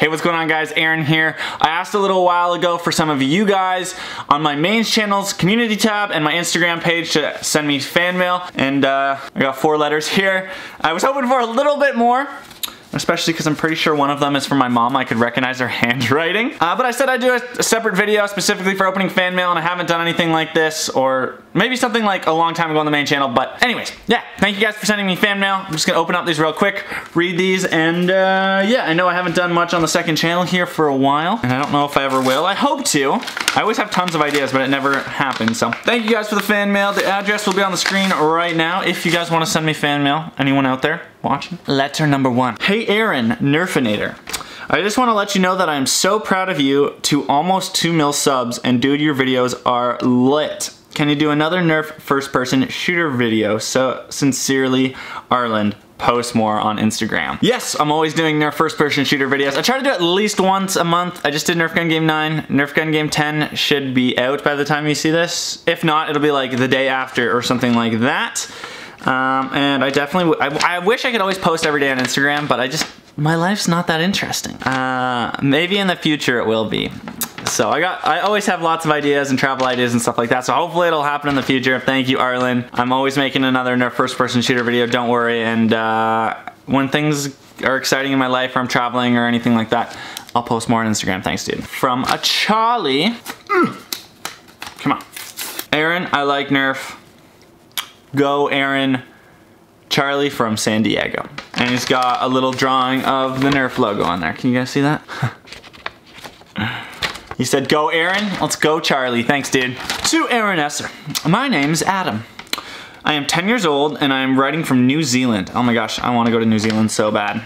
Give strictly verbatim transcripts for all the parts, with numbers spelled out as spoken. Hey, what's going on, guys? Aaron here. I asked a little while ago for some of you guys on my main channel's community tab and my Instagram page to send me fan mail, and uh, I got four letters here. I was hoping for a little bit more, especially because I'm pretty sure one of them is from my mom. I could recognize her handwriting. Uh, but I said I'd do a, a separate video specifically for opening fan mail, and I haven't done anything like this, or maybe something like a long time ago on the main channel. But anyways, yeah, thank you guys for sending me fan mail. I'm just gonna open up these real quick, read these, and uh, yeah, I know I haven't done much on the second channel here for a while, and I don't know if I ever will. I hope to. I always have tons of ideas, but it never happens. So thank you guys for the fan mail. The address will be on the screen right now if you guys wanna send me fan mail, anyone out there watching. Letter number one. Hey Aaron, Nerfinator. I just wanna let you know that I'm so proud of you to almost two mil subs, and dude, your videos are lit. Can you do another Nerf first-person shooter video? So sincerely, Arland. Post more on Instagram. Yes, I'm always doing Nerf first-person shooter videos. I try to do at least once a month. I just did Nerf Gun Game nine. Nerf Gun Game ten should be out by the time you see this. If not, it'll be like the day after or something like that. Um, and I definitely, w I, I wish I could always post every day on Instagram, but I just, my life's not that interesting. Uh, maybe in the future it will be. So I got, I always have lots of ideas and travel ideas and stuff like that, so hopefully it'll happen in the future. Thank you, Arlen. I'm always making another Nerf first person shooter video, don't worry. And uh, when things are exciting in my life, or I'm traveling or anything like that, I'll post more on Instagram. Thanks, dude. From a Charlie. Mm. Come on. Aaron, I like Nerf. Go, Aaron. Charlie from San Diego. And he's got a little drawing of the Nerf logo on there. Can you guys see that? He said, go Aaron, let's go Charlie. Thanks, dude. To Aaron Esser. My name's Adam. I am ten years old and I am writing from New Zealand. Oh my gosh, I wanna go to New Zealand so bad.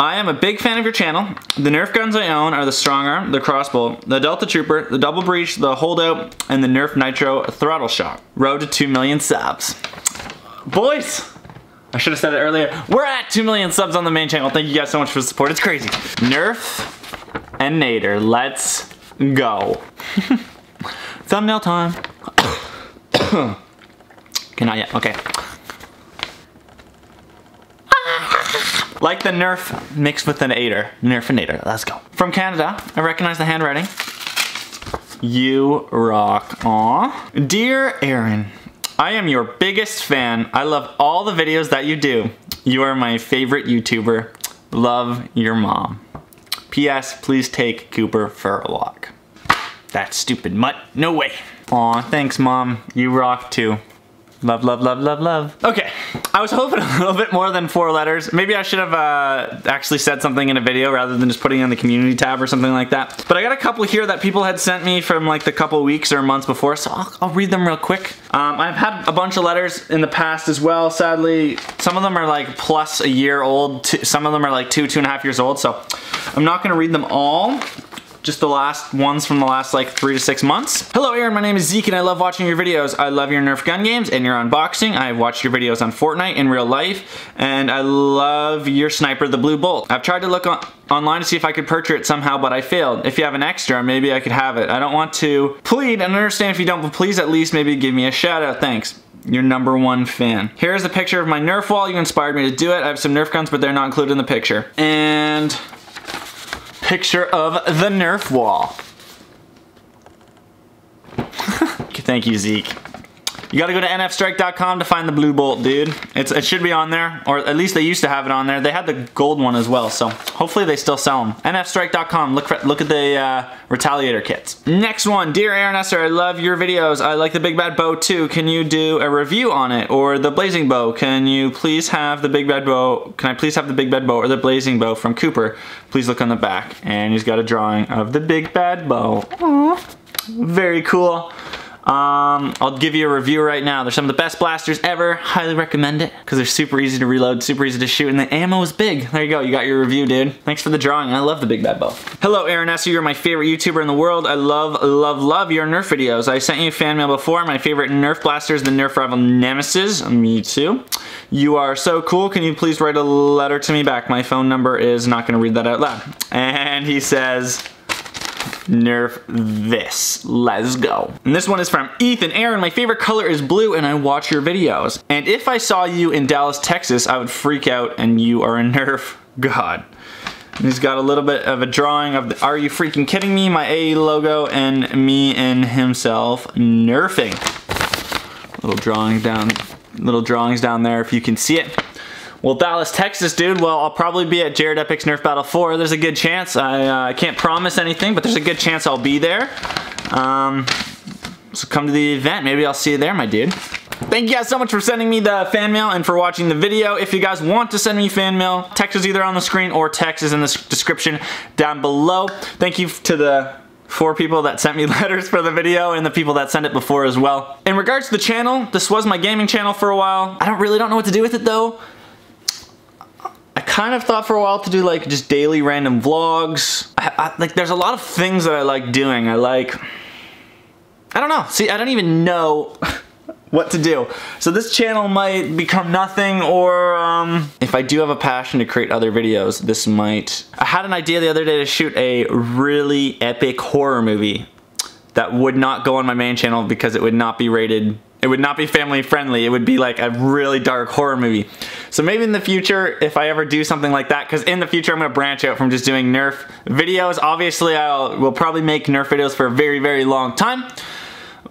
I am a big fan of your channel. The Nerf guns I own are the Strongarm, the Crossbow, the Delta Trooper, the Double Breach, the Holdout, and the Nerf Nitro Throttle Shot. Road to two million subs. Boys! I should've said it earlier. We're at two million subs on the main channel. Thank you guys so much for the support, it's crazy. Nerf and Nader, let's go. Thumbnail time. Okay, not yet, okay. Like the Nerf mixed with an Nader. Nerfinator, let's go. From Canada, I recognize the handwriting. You rock, aw. Dear Aaron, I am your biggest fan. I love all the videos that you do. You are my favorite YouTuber. Love your mom. P S Please take Cooper for a walk. That stupid mutt. No way. Aw, thanks, Mom. You rock, too. Love, love, love, love, love. Okay, I was hoping a little bit more than four letters. Maybe I should have uh, actually said something in a video rather than just putting it on the community tab or something like that. But I got a couple here that people had sent me from like the couple weeks or months before, so I'll, I'll read them real quick. Um, I've had a bunch of letters in the past as well, sadly. Some of them are like plus a year old. Two, some of them are like two, two and a half years old, so I'm not gonna read them all. Just the last ones from the last like three to six months. Hello Aaron, my name is Zeke and I love watching your videos. I love your Nerf gun games and your unboxing. I've watched your videos on Fortnite in real life, and I love your sniper, the Blue Bolt. I've tried to look on online to see if I could purchase it somehow, but I failed. If you have an extra, maybe I could have it. I don't want to plead and understand if you don't, but please at least maybe give me a shout out. Thanks. Your number one fan. Here's a picture of my Nerf wall. You inspired me to do it. I have some Nerf guns, but they're not included in the picture. And picture of the Nerf wall. Thank you, Zeke. You gotta go to n f strike dot com to find the Blue Bolt, dude. It's, it should be on there, or at least they used to have it on there. They had the gold one as well, so hopefully they still sell them. n f strike dot com, look, for, look at the uh, Retaliator kits. Next one, dear Aaron Esser, I love your videos. I like the Big Bad Bow too. Can you do a review on it? Or the Blazing Bow? Can you please have the Big Bad Bow? Can I please have the Big Bad Bow or the Blazing Bow from Cooper? Please look on the back. And he's got a drawing of the Big Bad Bow. Aww, very cool. Um, I'll give you a review right now. They're some of the best blasters ever. Highly recommend it because they're super easy to reload, super easy to shoot, and the ammo is big. There you go, you got your review, dude. Thanks for the drawing. I love the Big Bad Bow. Hello, Aaron Esser. You're my favorite YouTuber in the world. I love, love, love your Nerf videos. I sent you fan mail before. My favorite Nerf blaster is the Nerf Rival Nemesis. Me too. You are so cool. Can you please write a letter to me back? My phone number is not going to read that out loud. And he says, Nerf this. Let's go. And this one is from Ethan. Aaron, my favorite color is blue and I watch your videos. And if I saw you in Dallas, Texas, I would freak out, and you are a Nerf god. He's got a little bit of a drawing of the, are you freaking kidding me? My A E logo and me and himself nerfing. Little drawings down, little drawings down there if you can see it. Well, Dallas, Texas, dude. Well, I'll probably be at Jared Epic's Nerf Battle four. There's a good chance. I uh, can't promise anything, but there's a good chance I'll be there. Um, so come to the event. Maybe I'll see you there, my dude. Thank you guys so much for sending me the fan mail and for watching the video. If you guys want to send me fan mail, text is either on the screen or text is in the description down below. Thank you to the four people that sent me letters for the video and the people that sent it before as well. In regards to the channel, this was my gaming channel for a while. I don't really don't know what to do with it though. I kind of thought for a while to do like just daily random vlogs. I, I, like there's a lot of things that I like doing. I like, I don't know. See, I don't even know what to do. So this channel might become nothing, or um, if I do have a passion to create other videos, this might. I had an idea the other day to shoot a really epic horror movie that would not go on my main channel because it would not be rated, it would not be family friendly. It would be like a really dark horror movie. So maybe in the future, if I ever do something like that, because in the future I'm gonna branch out from just doing Nerf videos. Obviously I'll will probably make Nerf videos for a very, very long time,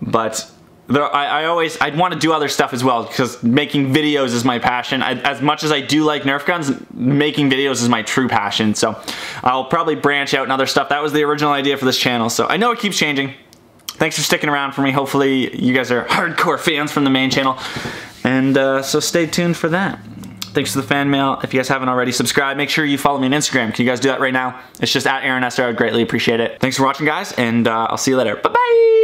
but there, I, I always, I'd want to do other stuff as well, because making videos is my passion. I, as much as I do like Nerf guns, making videos is my true passion. So I'll probably branch out and other stuff. That was the original idea for this channel. So I know it keeps changing. Thanks for sticking around for me. Hopefully you guys are hardcore fans from the main channel. And uh, so stay tuned for that. Thanks for the fan mail. If you guys haven't already, subscribe. Make sure you follow me on Instagram. Can you guys do that right now? It's just at Aaron Esser. I would greatly appreciate it. Thanks for watching, guys, and uh, I'll see you later. Bye-bye.